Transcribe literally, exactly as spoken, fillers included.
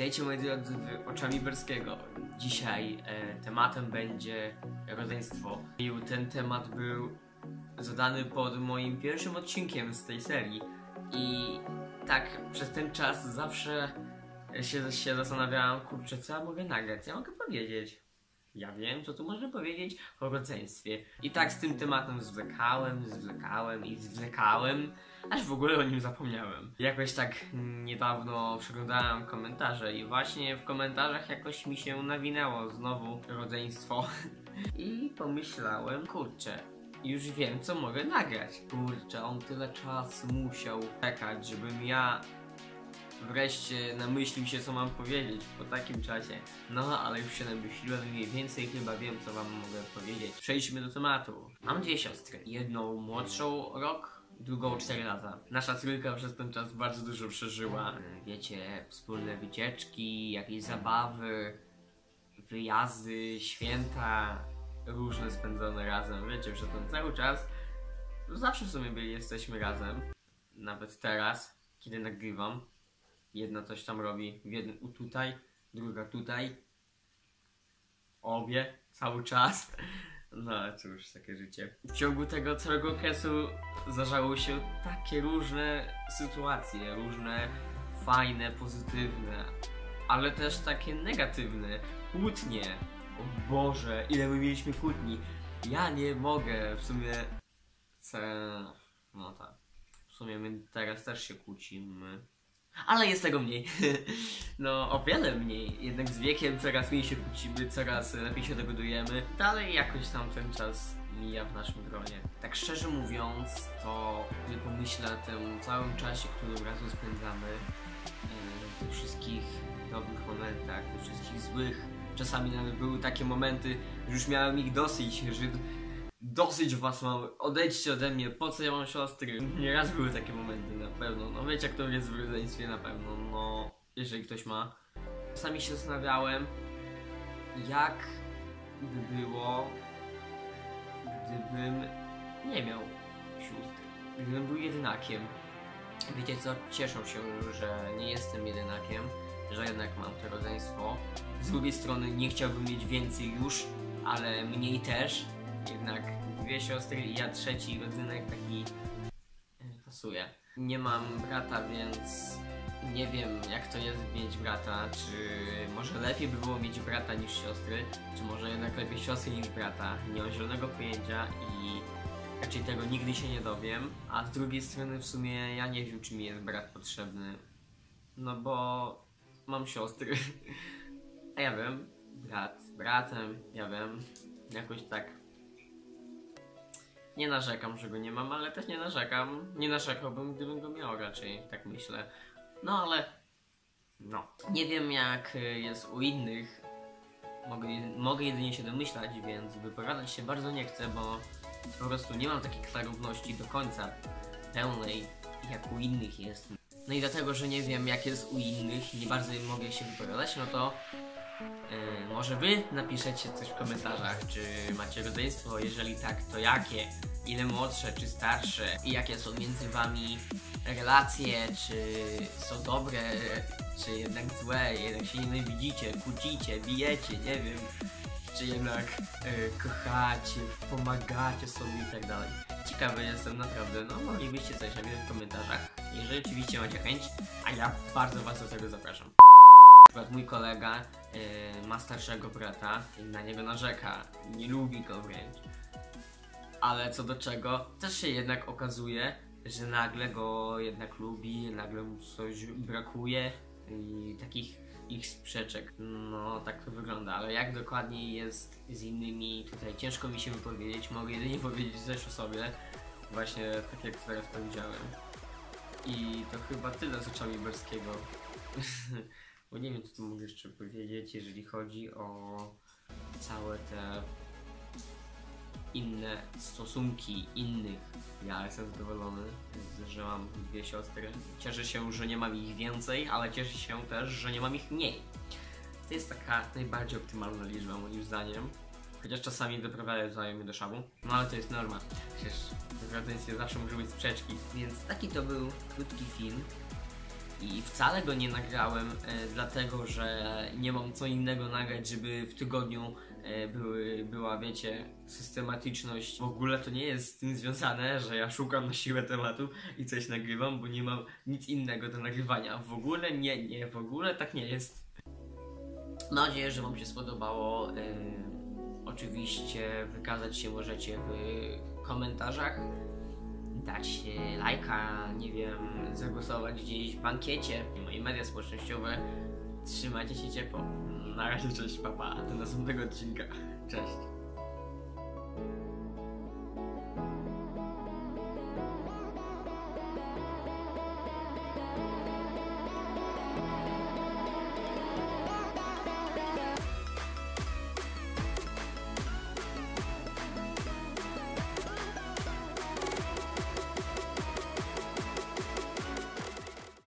Witajcie moi drodzy w Oczami Berskiego. Dzisiaj e, tematem będzie rodzeństwo. I ten temat był zadany pod moim pierwszym odcinkiem z tej serii. I tak przez ten czas zawsze się, się zastanawiałam, kurczę, co ja mogę nagrać, co ja mogę powiedzieć. Ja wiem, co tu można powiedzieć o rodzeństwie. I tak z tym tematem zwlekałem, zwlekałem i zwlekałem, aż w ogóle o nim zapomniałem. Jakoś tak niedawno przeglądałem komentarze i właśnie w komentarzach jakoś mi się nawinęło znowu rodzeństwo. I pomyślałem, kurczę, już wiem, co mogę nagrać. Kurczę, on tyle czasu musiał czekać, żebym ja wreszcie namyślił się, co mam powiedzieć po takim czasie. No, ale już się namyśliłem mniej więcej, chyba wiem, co wam mogę powiedzieć. Przejdźmy do tematu. Mam dwie siostry. Jedną młodszą rok, drugą cztery lata. Nasza trójka przez ten czas bardzo dużo przeżyła. Wiecie, wspólne wycieczki, jakieś zabawy, wyjazdy, święta, różne spędzone razem. Wiecie, przez ten cały czas zawsze w sumie byli, jesteśmy razem. Nawet teraz, kiedy nagrywam, jedna coś tam robi, jedna tutaj, druga tutaj. Obie, cały czas. No cóż, takie życie. W ciągu tego całego okresu zdarzały się takie różne sytuacje, różne fajne, pozytywne, ale też takie negatywne. Kłótnie. O Boże, ile my mieliśmy kłótni. Ja nie mogę, w sumie... No tak. W sumie my teraz też się kłócimy. Ale jest tego mniej. No, o wiele mniej. Jednak z wiekiem coraz mniej się kłócimy, coraz lepiej się dogodujemy. Dalej jakoś tam ten czas mija w naszym gronie. Tak szczerze mówiąc, to gdy pomyślę o tym całym czasie, którym razem spędzamy, w tych wszystkich dobrych momentach, w tych wszystkich złych, czasami nawet były takie momenty, że już miałem ich dosyć, że dosyć was mam, odejdźcie ode mnie, po co ja mam siostry? Nieraz były takie momenty, na pewno. No wiecie, jak to jest w rodzeństwie, na pewno, no jeżeli ktoś ma. Czasami się zastanawiałem, jak by było, gdybym nie miał sióstr, gdybym był jedynakiem. Wiecie co, cieszę się, że nie jestem jedynakiem, że jednak mam to rodzeństwo. Z drugiej strony nie chciałbym mieć więcej już, ale mniej też. Jednak dwie siostry i ja trzeci, rodzynek taki pasuje. Nie mam brata, więc nie wiem, jak to jest mieć brata. Czy może lepiej by było mieć brata niż siostry? Czy może jednak lepiej siostry niż brata? Nie mam zielonego pojęcia i raczej tego nigdy się nie dowiem. A z drugiej strony w sumie ja nie wiem, czy mi jest brat potrzebny. No bo mam siostry. A ja wiem, brat bratem, ja wiem, jakoś tak. Nie narzekam, że go nie mam, ale też nie narzekam. Nie narzekałbym, gdybym go miał raczej, tak myślę. No ale... No. Nie wiem, jak jest u innych. Mogę, mogę jedynie się domyślać, więc wypowiadać się bardzo nie chcę, bo po prostu nie mam takiej klarowności do końca pełnej, jak u innych jest. No i dlatego, że nie wiem, jak jest u innych, nie bardzo mogę się wypowiadać, no to... Yy, może wy napiszecie coś w komentarzach, czy macie rodzeństwo, jeżeli tak, to jakie? Ile młodsze, czy starsze? I jakie są między wami relacje, czy są dobre, czy jednak złe, jednak się nienawidzicie, kłócicie, bijecie, nie wiem, czy jednak yy, kochacie, pomagacie sobie i tak dalej. Ciekawy jestem naprawdę, no moglibyście coś napisać w komentarzach, jeżeli oczywiście macie chęć, a ja bardzo was do tego zapraszam. Na przykład mój kolega yy, ma starszego brata i na niego narzeka, nie lubi go wręcz. Ale co do czego, też się jednak okazuje, że nagle go jednak lubi, nagle mu coś brakuje i takich ich sprzeczek. No tak to wygląda, ale jak dokładnie jest z innymi, tutaj ciężko mi się wypowiedzieć, mogę jedynie powiedzieć coś o sobie, właśnie tak jak teraz powiedziałem. I to chyba tyle z Oczami Berskiego. Bo nie wiem, co tu mogę jeszcze powiedzieć, jeżeli chodzi o całe te inne stosunki innych. Ja jestem zadowolony, że mam dwie siostry. Cieszę się, że nie mam ich więcej, ale cieszę się też, że nie mam ich mniej. To jest taka najbardziej optymalna liczba, moim zdaniem. Chociaż czasami doprowadzają mnie do szału. No ale to jest norma. Przecież w rodzeństwie zawsze muszą być sprzeczki. Więc taki to był krótki film. i wcale go nie nagrałem, e, dlatego że nie mam co innego nagrać, żeby w tygodniu e, były, była, wiecie, systematyczność. W ogóle to nie jest z tym związane, że ja szukam na siłę tematu i coś nagrywam, bo nie mam nic innego do nagrywania. W ogóle nie, nie, w ogóle tak nie jest. Mam nadzieję, że wam się spodobało. E, oczywiście wykazać się możecie w komentarzach, dać lajka, nie wiem, zagłosować gdzieś w ankiecie. Moje media społecznościowe. Trzymajcie się ciepło. Na razie, cześć, papa. Do następnego odcinka. Cześć.